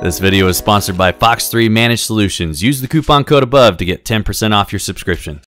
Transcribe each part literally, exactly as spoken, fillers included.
This video is sponsored by Fox three Managed Solutions. Use the coupon code above to get ten percent off your subscription.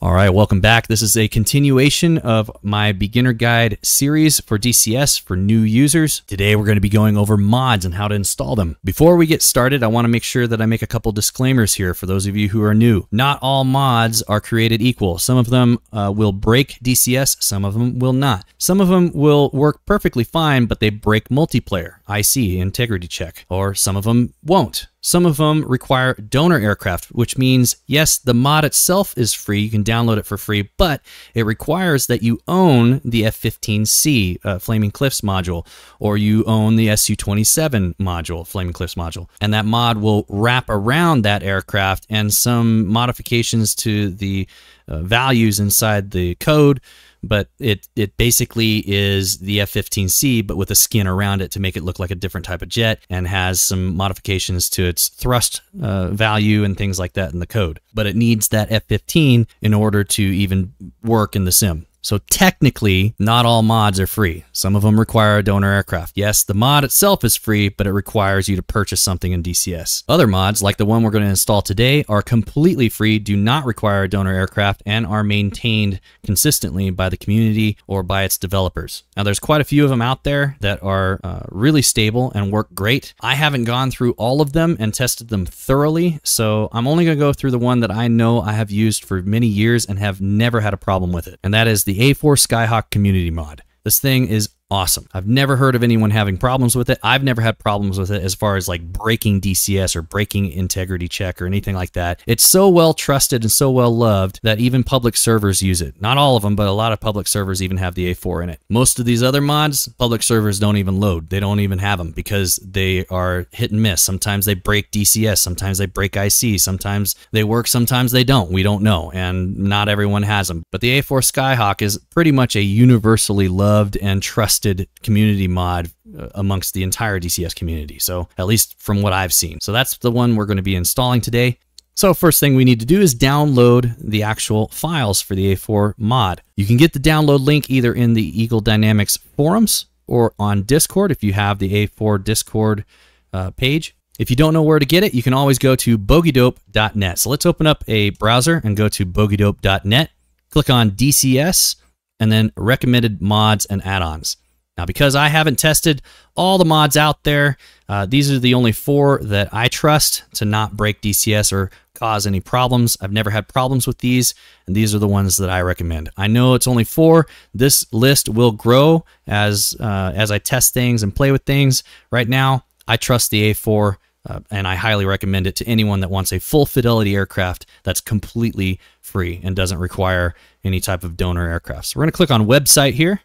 All right, welcome back. This is a continuation of my beginner guide series for D C S for new users. Today, we're going to be going over mods and how to install them. Before we get started, I want to make sure that I make a couple disclaimers here for those of you who are new. Not all mods are created equal. Some of them uh, will break D C S, some of them will not. Some of them will work perfectly fine, but they break multiplayer, I C, integrity check, or some of them won't. Some of them require donor aircraft, which means, yes, the mod itself is free. You can download it for free, but it requires that you own the F fifteen C uh, Flaming Cliffs module, or you own the S U twenty-seven module, Flaming Cliffs module. And that mod will wrap around that aircraft, and some modifications to the uh, values inside the code. But it, it basically is the F fifteen C, but with a skin around it to make it look like a different type of jet, and has some modifications to its thrust uh, value and things like that in the code. But it needs that F fifteen in order to even work in the sim. So technically, not all mods are free. Some of them require a donor aircraft. Yes, the mod itself is free, but it requires you to purchase something in D C S. Other mods, like the one we're going to install today, are completely free, do not require a donor aircraft, and are maintained consistently by the community or by its developers. Now, there's quite a few of them out there that are uh, really stable and work great. I haven't gone through all of them and tested them thoroughly, so I'm only going to go through the one that I know I have used for many years and have never had a problem with it, and that is the The A four Skyhawk community mod. This thing is awesome. I've never heard of anyone having problems with it. I've never had problems with it as far as like breaking D C S or breaking integrity check or anything like that. It's so well trusted and so well loved that even public servers use it. Not all of them, but a lot of public servers even have the A four in it. Most of these other mods, public servers don't even load. They don't even have them because they are hit and miss. Sometimes they break D C S, sometimes they break I C, sometimes they work, sometimes they don't. We don't know, and not everyone has them. But the A four Skyhawk is pretty much a universally loved and trusted community mod amongst the entire D C S community. So at least from what I've seen. So that's the one we're going to be installing today. So first thing we need to do is download the actual files for the A four mod. You can get the download link either in the Eagle Dynamics forums or on Discord if you have the A four Discord uh, page. If you don't know where to get it, you can always go to bogey dope dot net. So let's open up a browser and go to bogey dope dot net. Click on D C S and then recommended mods and add-ons. Now, because I haven't tested all the mods out there, uh, these are the only four that I trust to not break D C S or cause any problems. I've never had problems with these, and these are the ones that I recommend. I know it's only four. This list will grow as, uh, as I test things and play with things. Right now, I trust the A four, uh, and I highly recommend it to anyone that wants a full fidelity aircraft that's completely free and doesn't require any type of donor aircraft. So we're going to click on website here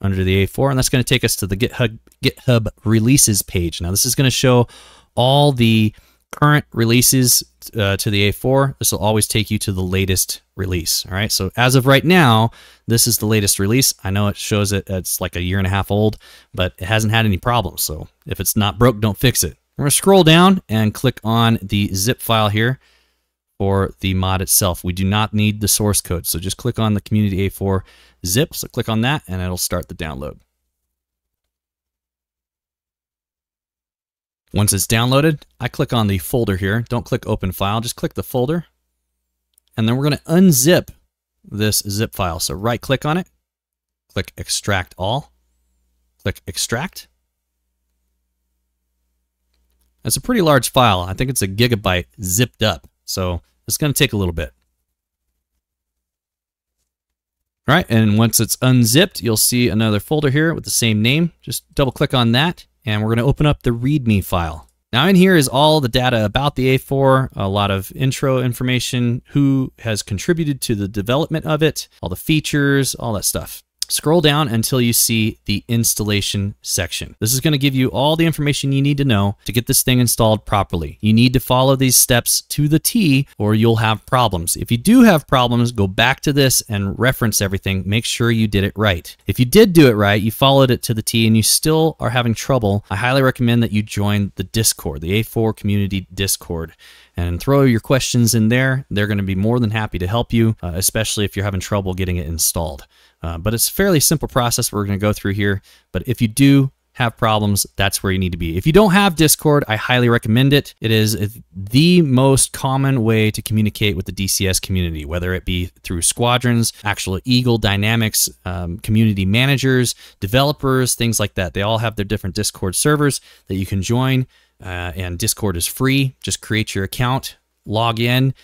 under the A four, and that's going to take us to the GitHub, GitHub releases page. Now, this is going to show all the current releases uh, to the A four. This will always take you to the latest release. All right, so as of right now, this is the latest release. I know it shows it it's like a year and a half old, but it hasn't had any problems. So if it's not broke, don't fix it. We're going to scroll down and click on the zip file here for the mod itself. We do not need the source code, so just click on the community A four zip. So click on that and it'll start the download. Once it's downloaded, I click on the folder here. Don't click open file, just click the folder. And then we're going to unzip this zip file. So right click on it, click extract all, click extract. That's a pretty large file. I think it's a gigabyte zipped up. So it's going to take a little bit. All right, and once it's unzipped, you'll see another folder here with the same name. Just double click on that, and we're going to open up the README file. Now in here is all the data about the A four, a lot of intro information, who has contributed to the development of it, all the features, all that stuff. Scroll down until you see the installation section. This is going to give you all the information you need to know to get this thing installed properly. You need to follow these steps to the T or you'll have problems. If you do have problems, go back to this and reference everything. Make sure you did it right. If you did do it right, you followed it to the T and you still are having trouble, I highly recommend that you join the Discord, the A four Community Discord, and throw your questions in there. They're going to be more than happy to help you, uh, especially if you're having trouble getting it installed. Uh, but it's a fairly simple process we're going to go through here. But if you do have problems, that's where you need to be. If you don't have Discord, I highly recommend it. It is the most common way to communicate with the D C S community, whether it be through squadrons, actual Eagle Dynamics, um, community managers, developers, things like that. They all have their different Discord servers that you can join, uh, and Discord is free. Just create your account, log in,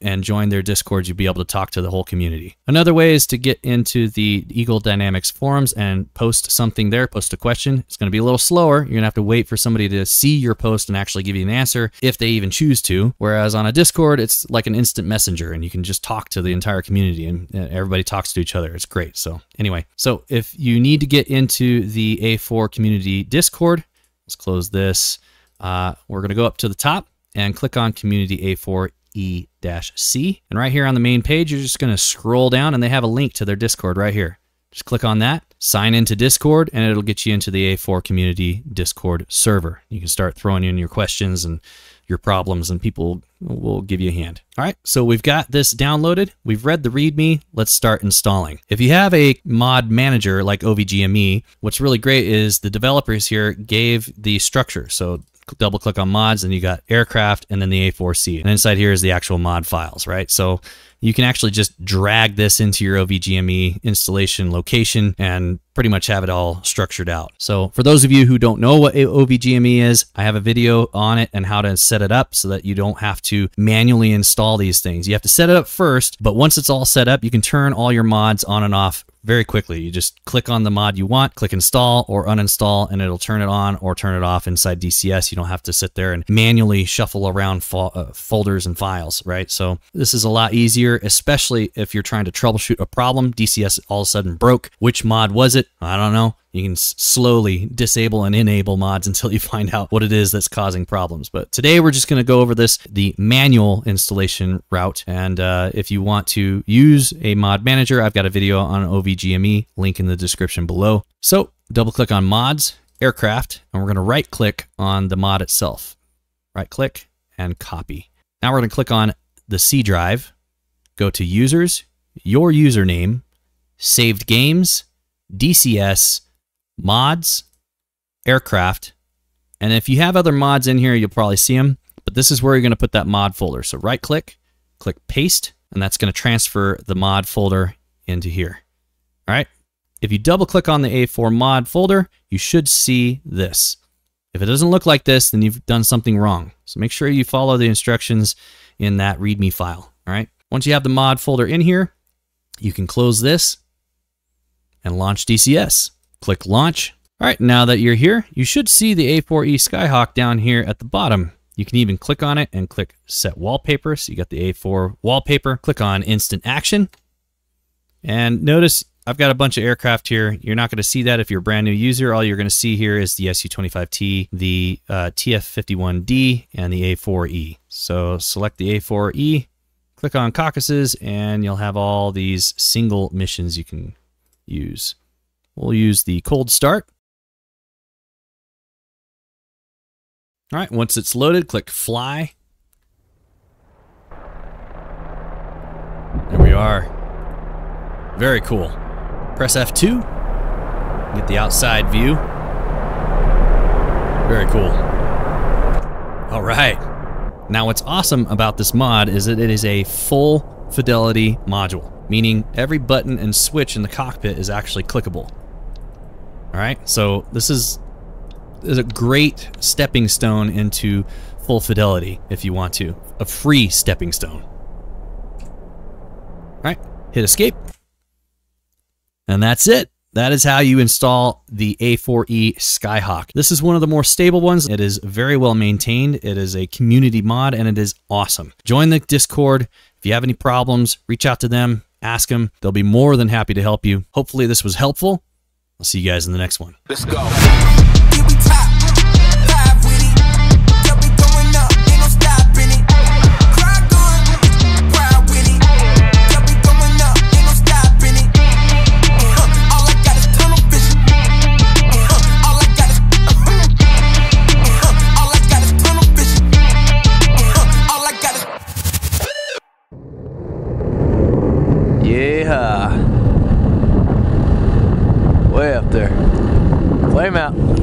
and join their Discord. You'll be able to talk to the whole community. Another way is to get into the Eagle Dynamics forums and post something there, post a question. It's going to be a little slower. You're going to have to wait for somebody to see your post and actually give you an answer, if they even choose to. Whereas on a Discord, it's like an instant messenger, and you can just talk to the entire community, and everybody talks to each other. It's great. So anyway, so if you need to get into the A four community Discord, let's close this. Uh, we're going to go up to the top and click on Community A four E C. And right here on the main page, you're just going to scroll down, and they have a link to their Discord right here. Just click on that, sign into Discord, and it'll get you into the A four Community Discord server. You can start throwing in your questions and your problems, and people will give you a hand. All right, so we've got this downloaded. We've read the README. Let's start installing. If you have a mod manager like O V G M E, what's really great is the developers here gave the structure. So double click on mods, and you got aircraft, and then the A four C, and inside here is the actual mod files, right? So you can actually just drag this into your O V G M E installation location and pretty much have it all structured out. So for those of you who don't know what O V G M E is, I have a video on it and how to set it up so that you don't have to manually install these things. You have to set it up first, but once it's all set up, you can turn all your mods on and off very quickly. You just click on the mod you want, click install or uninstall, and it'll turn it on or turn it off inside D C S. You don't have to sit there and manually shuffle around fo uh, folders and files, right? So this is a lot easier, especially if you're trying to troubleshoot a problem. D C S all of a sudden broke. Which mod was it? I don't know. You can slowly disable and enable mods until you find out what it is that's causing problems. But today we're just going to go over this, the manual installation route. And uh, if you want to use a mod manager, I've got a video on O V G M E, link in the description below. So double click on mods, aircraft, and we're going to right click on the mod itself. Right click and copy. Now we're going to click on the C drive, go to users, your username, saved games, D C S, mods, aircraft, and if you have other mods in here, you'll probably see them, but this is where you're going to put that mod folder. So right click, click paste, and that's going to transfer the mod folder into here. All right. If you double click on the A four mod folder, you should see this. If it doesn't look like this, then you've done something wrong. So make sure you follow the instructions in that README file. All right. Once you have the mod folder in here, you can close this and launch D C S. Click launch. All right, now that you're here, you should see the A four E Skyhawk down here at the bottom. You can even click on it and click set wallpaper. So you got the A four wallpaper. Click on instant action. And notice I've got a bunch of aircraft here. You're not going to see that if you're a brand new user. All you're going to see here is the S U twenty-five T, the uh, T F fifty-one D, and the A four E. So select the A four E, click on Caucasus, and you'll have all these single missions you can use. We'll use the cold start. All right, once it's loaded, click fly. There we are. Very cool. Press F two. Get the outside view. Very cool. All right. Now what's awesome about this mod is that it is a full fidelity module, meaning every button and switch in the cockpit is actually clickable. All right, so this is, is a great stepping stone into full fidelity if you want to, a free stepping stone. All right, hit escape. And that's it. That is how you install the A four E Skyhawk. This is one of the more stable ones. It is very well maintained. It is a community mod, and it is awesome. Join the Discord. If you have any problems, reach out to them, ask them. They'll be more than happy to help you. Hopefully this was helpful. I'll see you guys in the next one. Let's go. Yeah. Let him out.